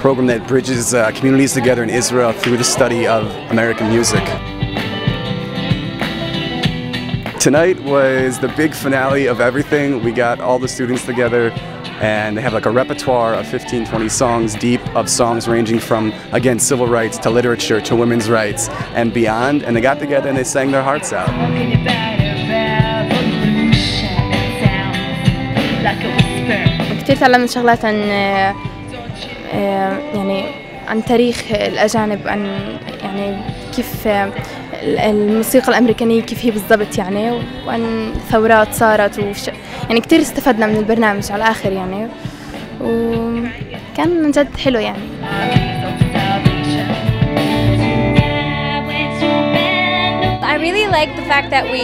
program that bridges communities together in Israel through the study of American music. Tonight was the big finale of everything. We got all the students together and they have like a repertoire of 15, 20 songs deep, of songs ranging from, again, civil rights to literature to women's rights and beyond. And they got together and they sang their hearts out. كتير تعلمنا شغلات عن يعني عن تاريخ الأجانب، عن يعني كيف الموسيقى الأمريكية كيف هي بالضبط يعني، وعن ثورات صارت يعني كتير استفدنا من البرنامج على الآخر يعني، وكان من جد حلو يعني. I really like the fact that we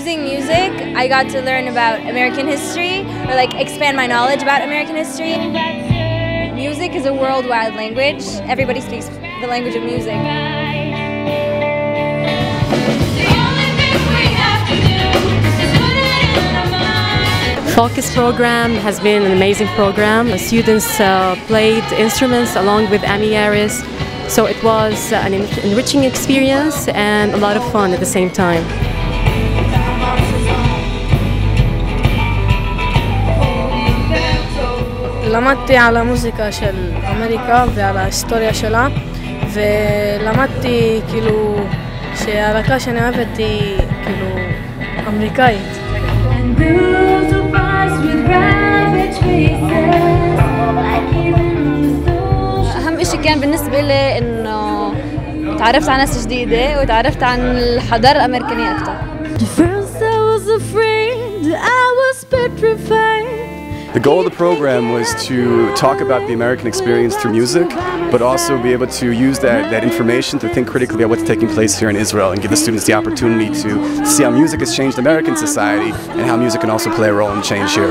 using music, I got to learn about American history, or like expand my knowledge about American history. Music is a worldwide language. Everybody speaks the language of music. FocUS program has been an amazing program. The students played instruments along with Ami Yares, so it was an enriching experience and a lot of fun at the same time. למדתי על המוזיקה של אמריקה ועל ההיסטוריה שלה, ולמדתי כאילו שהלהקה שאני אוהבת היא כאילו אמריקאית. أهم إشي كان بالنسبة لي إنه تعرفت على ناس جديدة وتعرفت عن الحضارة الأمريكية أكثر. The goal of the program was to talk about the American experience through music, but also be able to use that information to think critically about what's taking place here in Israel and give the students the opportunity to see how music has changed American society and how music can also play a role in change here.